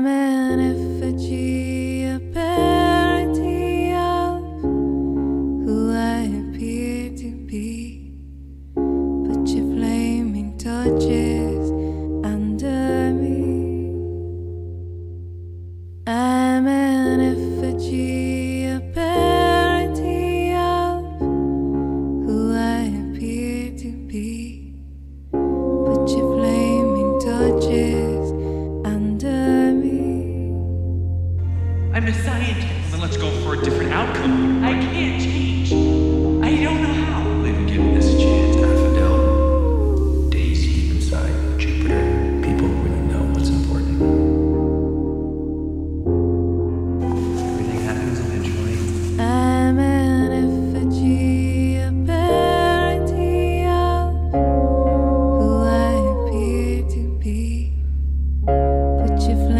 I'm an effigy, a parody of who I appear to be, but your flaming torch is under me. I'm an effigy, a parody of who I appear to be, but your flaming torch is under me. I'm a scientist. Then let's go for a different outcome. I can't change. I don't know how. They've given this a chance. Daffodil, Daisy, Poseidon, Jupiter. People really know what's important. Everything happens eventually. I'm an effigy, a parody of who I appear to be. But you